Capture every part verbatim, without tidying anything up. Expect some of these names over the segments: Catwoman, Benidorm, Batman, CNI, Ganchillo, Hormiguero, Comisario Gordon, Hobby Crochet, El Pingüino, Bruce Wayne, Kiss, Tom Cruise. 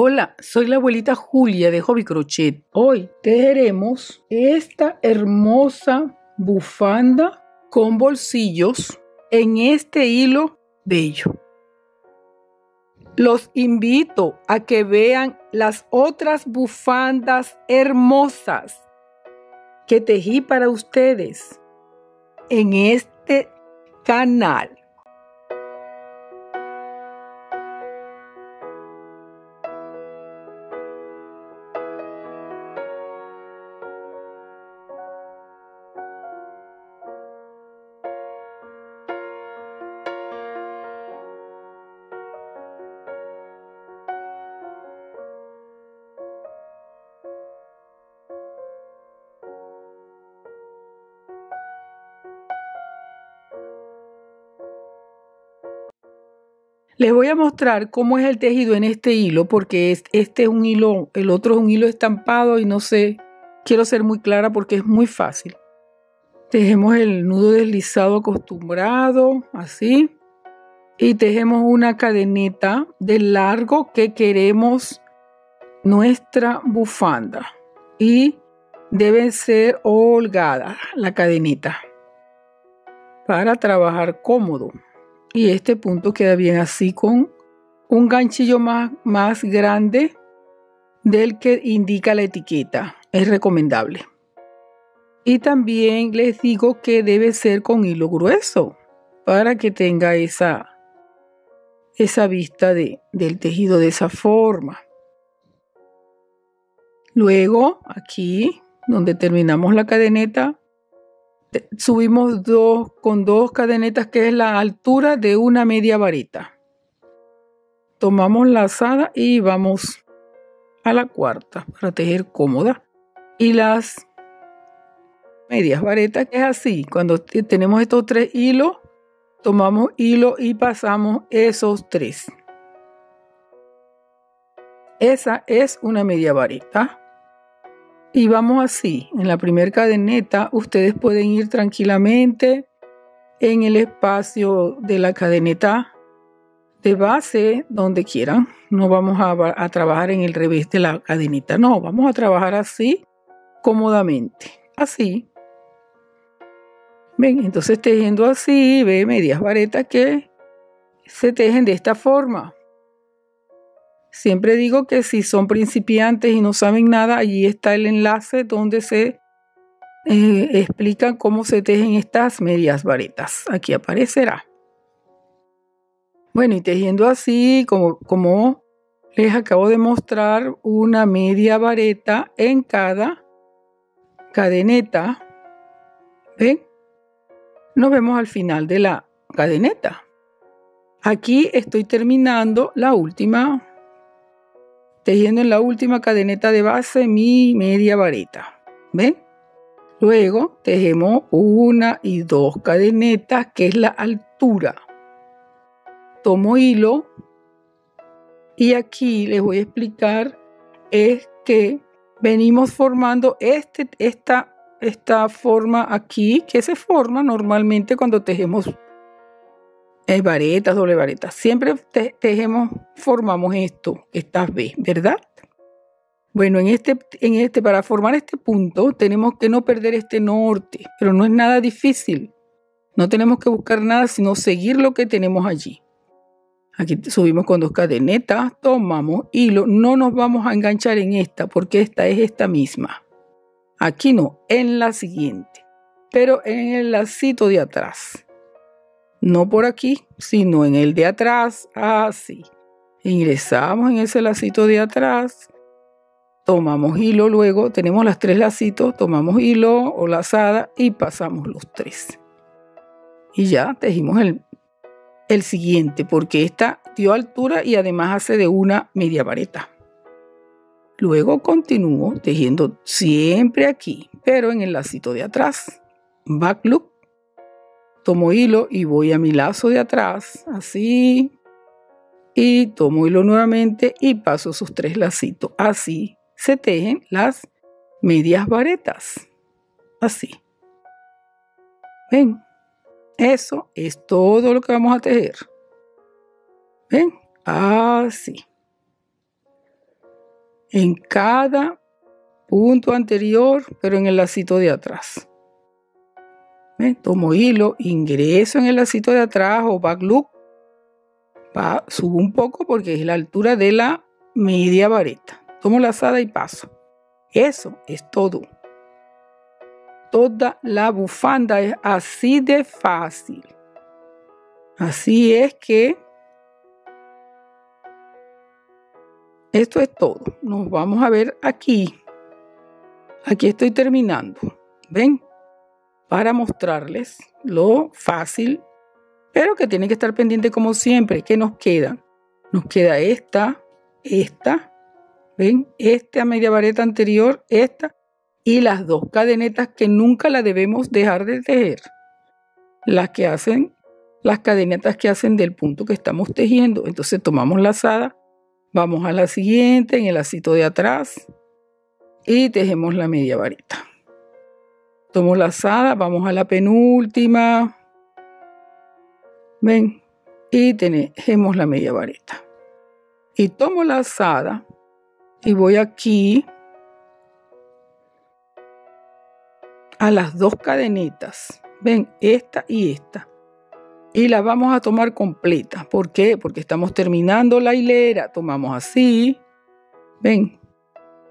Hola, soy la abuelita Julia de Hobby Crochet. Hoy tejeremos esta hermosa bufanda con bolsillos en este hilo bello. Los invito a que vean las otras bufandas hermosas que tejí para ustedes en este canal. Les voy a mostrar cómo es el tejido en este hilo, porque es, este es un hilo, el otro es un hilo estampado y no sé, quiero ser muy clara porque es muy fácil. Tejemos el nudo deslizado acostumbrado, así, y tejemos una cadeneta de largo que queremos nuestra bufanda. Y debe ser holgada la cadeneta para trabajar cómodo. Y este punto queda bien así con un ganchillo más, más grande del que indica la etiqueta. Es recomendable. Y también les digo que debe ser con hilo grueso para que tenga esa, esa vista de, del tejido de esa forma. Luego aquí donde terminamos la cadeneta, subimos dos con dos cadenetas, que es la altura de una media varita. Tomamos la lazada y vamos a la cuarta para tejer cómoda. Y las medias varetas, que es así. Cuando tenemos estos tres hilos, tomamos hilo y pasamos esos tres. Esa es una media vareta. Y vamos así, en la primera cadeneta ustedes pueden ir tranquilamente en el espacio de la cadeneta de base donde quieran. No vamos a, a trabajar en el revés de la cadeneta, no, vamos a trabajar así cómodamente, así. Ven, entonces tejiendo así, ve medias varetas que se tejen de esta forma. Siempre digo que si son principiantes y no saben nada, allí está el enlace donde se eh, explican cómo se tejen estas medias varetas. Aquí aparecerá. Bueno, y tejiendo así, como, como les acabo de mostrar, una media vareta en cada cadeneta. ¿Ven? Nos vemos al final de la cadeneta. Aquí estoy terminando la última tejiendo en la última cadeneta de base mi media vareta, ¿ven? Luego tejemos una y dos cadenetas, que es la altura. Tomo hilo y aquí les voy a explicar es que venimos formando este, esta, esta forma aquí, que se forma normalmente cuando tejemos varetas, doble varetas. Siempre te tejemos, formamos esto, estas V, ¿verdad? Bueno, en este, en este, para formar este punto tenemos que no perder este norte, pero no es nada difícil. No tenemos que buscar nada, sino seguir lo que tenemos allí. Aquí subimos con dos cadenetas, tomamos hilo, no nos vamos a enganchar en esta, porque esta es esta misma. Aquí no, en la siguiente, pero en el lacito de atrás. No por aquí, sino en el de atrás, así. Ingresamos en ese lacito de atrás, tomamos hilo, luego tenemos las tres lacitos, tomamos hilo o lazada y pasamos los tres. Y ya tejimos el, el siguiente, porque esta dio altura y además hace de una media vareta. Luego continúo tejiendo siempre aquí, pero en el lacito de atrás, back loop. Tomo hilo y voy a mi lazo de atrás, así, y tomo hilo nuevamente y paso sus tres lacitos. Así se tejen las medias varetas, así. ¿Ven? Eso es todo lo que vamos a tejer. ¿Ven? Así. en cada punto anterior, pero en el lacito de atrás. ¿Ven? Tomo hilo, ingreso en el lacito de atrás o back loop. Va, subo un poco porque es la altura de la media vareta. Tomo lazada y paso. Eso es todo. Toda la bufanda es así de fácil. Así es que esto es todo. Nos vamos a ver aquí. Aquí estoy terminando. ¿Ven? Para mostrarles lo fácil, pero que tienen que estar pendientes como siempre. ¿Qué nos queda? Nos queda esta, esta, ¿ven? Esta media vareta anterior, esta, y las dos cadenetas que nunca la debemos dejar de tejer. Las que hacen, las cadenetas que hacen del punto que estamos tejiendo. Entonces tomamos lazada, vamos a la siguiente en el lacito de atrás y tejemos la media vareta. Tomo lazada, vamos a la penúltima, ven, y tejemos la media vareta. Y tomo lazada y voy aquí a las dos cadenetas, ven, esta y esta. Y la vamos a tomar completa. ¿Por qué? Porque estamos terminando la hilera. Tomamos así, ven,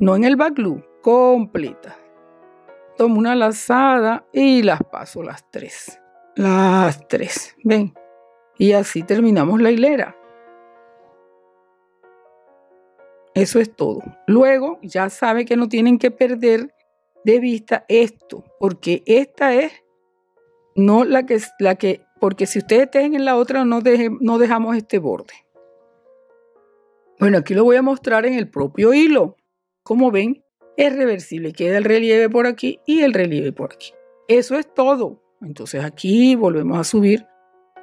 no en el back loop, completa. Tomo una lazada y las paso las tres. Las tres, ven. Y así terminamos la hilera. Eso es todo. Luego ya saben que no tienen que perder de vista esto, porque esta es no la que, la que porque si ustedes tejen en la otra no, deje, no dejamos este borde. Bueno, aquí lo voy a mostrar en el propio hilo. Como ven, es reversible, queda el relieve por aquí y el relieve por aquí. Eso es todo. Entonces aquí volvemos a subir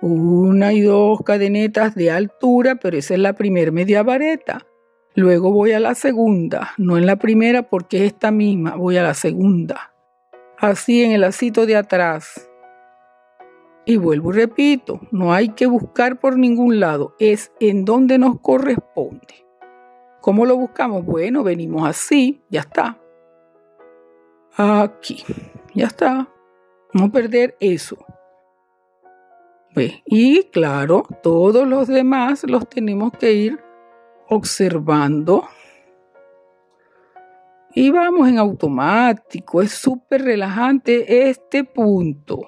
una y dos cadenetas de altura, pero esa es la primera media vareta. Luego voy a la segunda, no en la primera porque es esta misma, voy a la segunda. Así en el lacito de atrás. Y vuelvo y repito, no hay que buscar por ningún lado, es en donde nos corresponde. ¿Cómo lo buscamos? Bueno, venimos así, ya está. Aquí, ya está. No perder eso. ¿Ve? Y claro, todos los demás los tenemos que ir observando y vamos en automático. Es súper relajante este punto.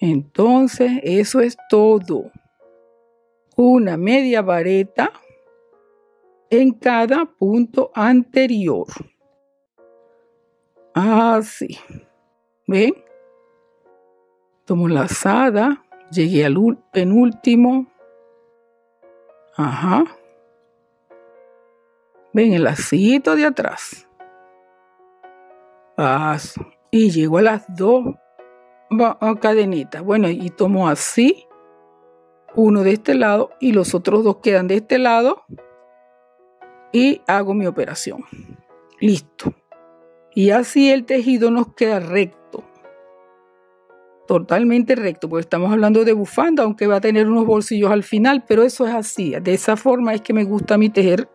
Entonces eso es todo. Una media vareta en cada punto anterior, así. ¿Ven? Tomo lazada, llegué al penúltimo. Ajá. Ven, el lacito de atrás. Paso. Y llego a las dos cadenitas. Bueno, y tomo así. Uno de este lado y los otros dos quedan de este lado. Y hago mi operación. Listo. Y así el tejido nos queda recto. Totalmente recto, porque estamos hablando de bufanda, aunque va a tener unos bolsillos al final, pero eso es así, de esa forma es que me gusta a mí tejer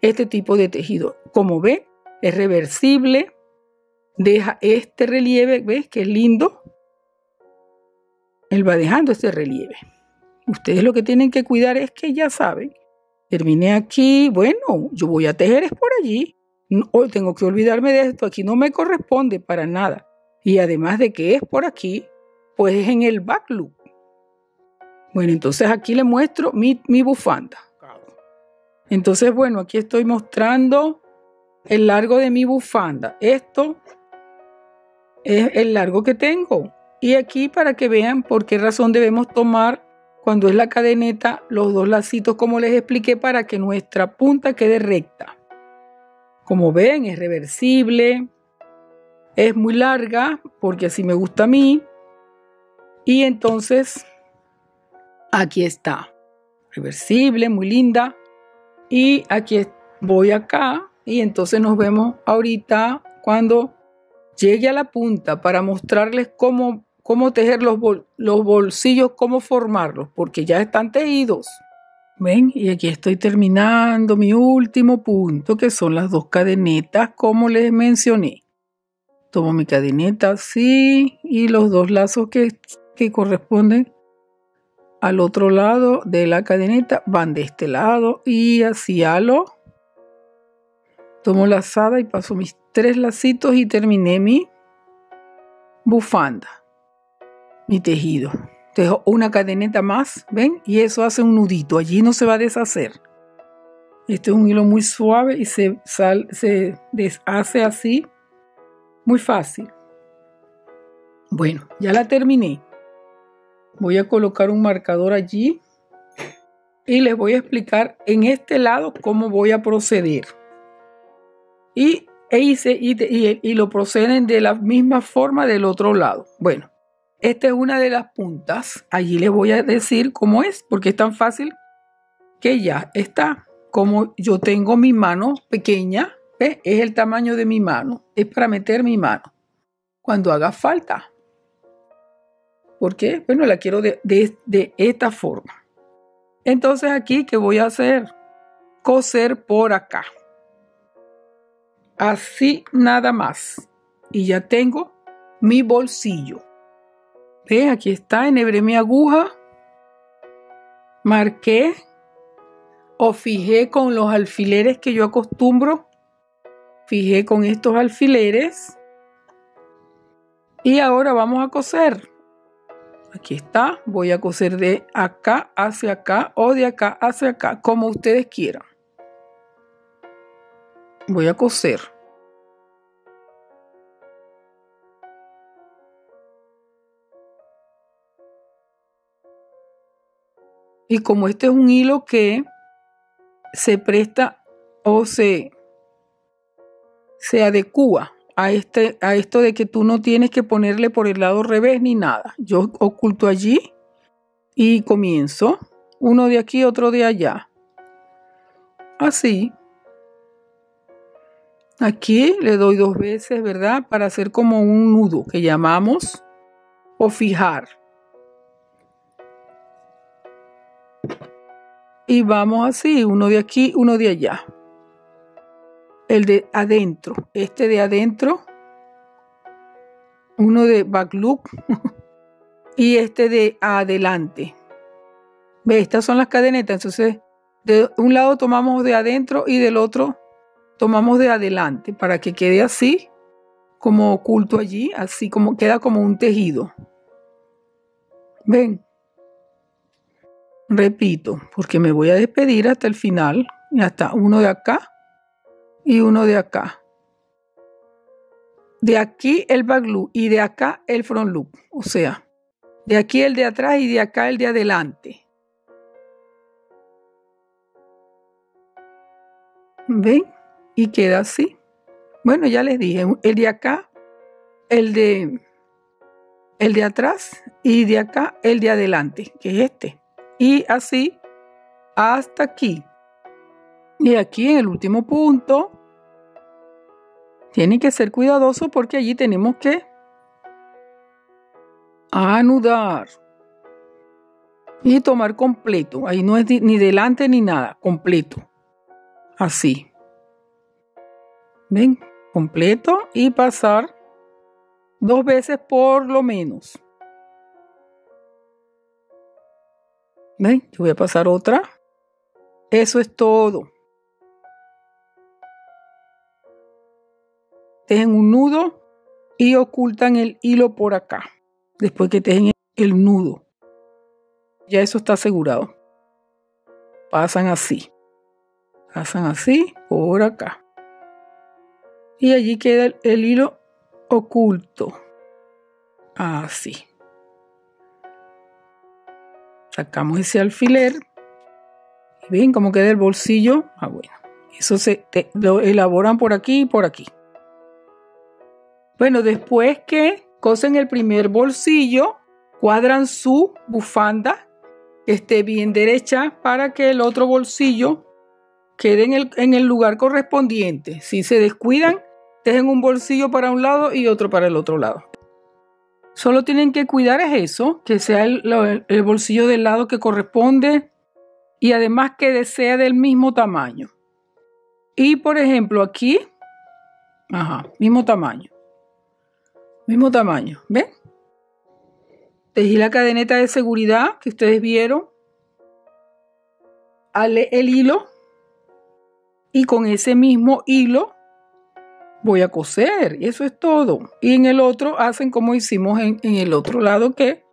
este tipo de tejido. Como ve, es reversible, deja este relieve, ¿ves? Que es lindo. Él va dejando este relieve. Ustedes lo que tienen que cuidar es que ya saben, terminé aquí, bueno, yo voy a tejer es por allí, no, tengo que olvidarme de esto, aquí no me corresponde para nada. Y además de que es por aquí, pues es en el back loop. Bueno, entonces aquí les muestro mi, mi bufanda. Entonces, bueno, aquí estoy mostrando el largo de mi bufanda. Esto es el largo que tengo. Y aquí para que vean por qué razón debemos tomar, cuando es la cadeneta, los dos lacitos, como les expliqué, para que nuestra punta quede recta. Como ven, es reversible. Es muy larga, porque así me gusta a mí. Y entonces, aquí está. Reversible, muy linda. Y aquí voy acá. Y entonces nos vemos ahorita cuando llegue a la punta para mostrarles cómo, cómo tejer los, bol- los bolsillos, cómo formarlos, porque ya están tejidos. ¿Ven? Y aquí estoy terminando mi último punto, que son las dos cadenetas, como les mencioné. Tomo mi cadeneta así y los dos lazos que, que corresponden al otro lado de la cadeneta van de este lado y hacia lo. Tomo lazada y paso mis tres lacitos y terminé mi bufanda, mi tejido. Dejo una cadeneta más, ¿ven? Y eso hace un nudito, allí no se va a deshacer. Este es un hilo muy suave y se, sal, se deshace así, muy fácil. Bueno, ya la terminé. Voy a colocar un marcador allí y les voy a explicar en este lado cómo voy a proceder. Y, e hice, y, y, y lo proceden de la misma forma del otro lado. Bueno. Esta es una de las puntas, allí les voy a decir cómo es, porque es tan fácil que ya está. Como yo tengo mi mano pequeña, ¿ves? Es el tamaño de mi mano, es para meter mi mano cuando haga falta. ¿Por qué? Bueno, la quiero de, de, de esta forma. Entonces aquí, ¿qué voy a hacer? Coser por acá. Así nada más. Y ya tengo mi bolsillo. ¿Ves? Aquí está, enhebré mi aguja, marqué o fijé con los alfileres que yo acostumbro, fijé con estos alfileres y ahora vamos a coser. Aquí está, voy a coser de acá hacia acá o de acá hacia acá, como ustedes quieran. Voy a coser. Y como este es un hilo que se presta o se, se adecúa a, este, a esto de que tú no tienes que ponerle por el lado revés ni nada. Yo oculto allí y comienzo. Uno de aquí, otro de allá. Así. Aquí le doy dos veces, ¿verdad? Para hacer como un nudo que llamamos o fijar. Y vamos así, uno de aquí, uno de allá. El de adentro, este de adentro. Uno de back loop. Y este de adelante. Ve, estas son las cadenetas. Entonces, de un lado tomamos de adentro y del otro tomamos de adelante. Para que quede así, como oculto allí. Así como queda como un tejido. Ven. Repito, porque me voy a despedir hasta el final. Hasta uno de acá y uno de acá. De aquí el back loop y de acá el front loop. O sea, de aquí el de atrás y de acá el de adelante. ¿Ven? Y queda así. Bueno, ya les dije, el de acá, el de, el de atrás y de acá el de adelante, que es este. Y así hasta aquí. Y aquí en el último punto. Tienen que ser cuidadosos porque allí tenemos que anudar. Y tomar completo. Ahí no es ni delante ni nada. Completo. Así. ¿Ven? Completo y pasar dos veces por lo menos. ¿Ven? Yo voy a pasar otra. Eso es todo. Tejen un nudo y ocultan el hilo por acá. Después que tejen el nudo. Ya eso está asegurado. Pasan así. Pasan así por acá. Y allí queda el, el hilo oculto. Así. Sacamos ese alfiler. ¿Ven cómo queda el bolsillo? Ah, bueno. Eso se te, lo elaboran por aquí y por aquí. Bueno, después que cosen el primer bolsillo, cuadran su bufanda que esté bien derecha para que el otro bolsillo quede en el, en el lugar correspondiente. Si se descuidan, dejen un bolsillo para un lado y otro para el otro lado. Solo tienen que cuidar es eso, que sea el, el bolsillo del lado que corresponde y además que sea del mismo tamaño. Y por ejemplo aquí, ajá, mismo tamaño, mismo tamaño, ¿ven? Tejí la cadeneta de seguridad que ustedes vieron, ale el hilo y con ese mismo hilo voy a coser, y eso es todo. Y en el otro hacen como hicimos en, en el otro lado, que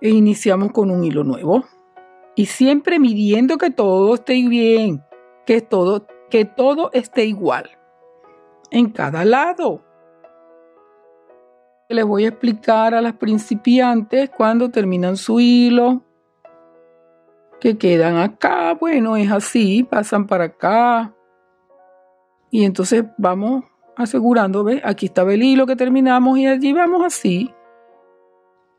iniciamos con un hilo nuevo. Y siempre midiendo que todo esté bien, que todo, que todo esté igual en cada lado. Les voy a explicar a las principiantes cuando terminan su hilo, que quedan acá, bueno, es así, pasan para acá. Y entonces vamos asegurando, ¿ves? Aquí estaba el hilo que terminamos y allí vamos así.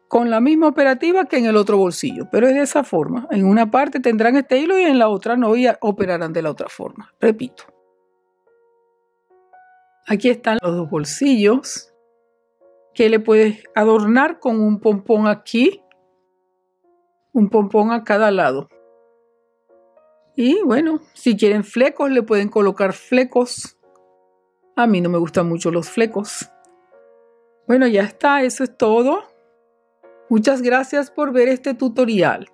Con la misma operativa que en el otro bolsillo, pero es de esa forma. En una parte tendrán este hilo y en la otra no, y operarán de la otra forma. Repito. Aquí están los dos bolsillos, que le puedes adornar con un pompón aquí, un pompón a cada lado. Y bueno, si quieren flecos, le pueden colocar flecos. A mí no me gustan mucho los flecos. Bueno, ya está, eso es todo. Muchas gracias por ver este tutorial.